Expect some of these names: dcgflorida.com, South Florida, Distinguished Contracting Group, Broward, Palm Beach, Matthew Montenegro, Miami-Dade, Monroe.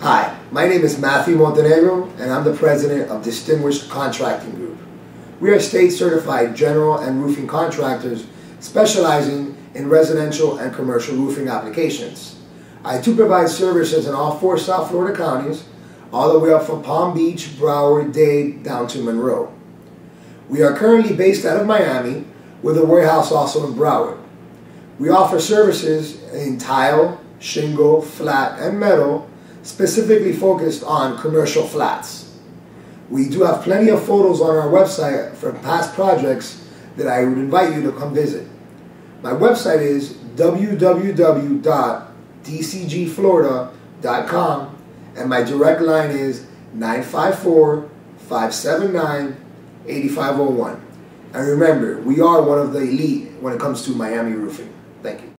Hi, my name is Matthew Montenegro, and I'm the president of Distinguished Contracting Group. We are state-certified general and roofing contractors specializing in residential and commercial roofing applications. I do provide services in all four South Florida counties, all the way up from Palm Beach, Broward, Dade, down to Monroe. We are currently based out of Miami, with a warehouse also in Broward. We offer services in tile, shingle, flat, and metal, specifically focused on commercial flats. We do have plenty of photos on our website from past projects that I would invite you to come visit. My website is www.dcgflorida.com and my direct line is 954-579-8501. And remember, we are one of the elite when it comes to Miami roofing. Thank you.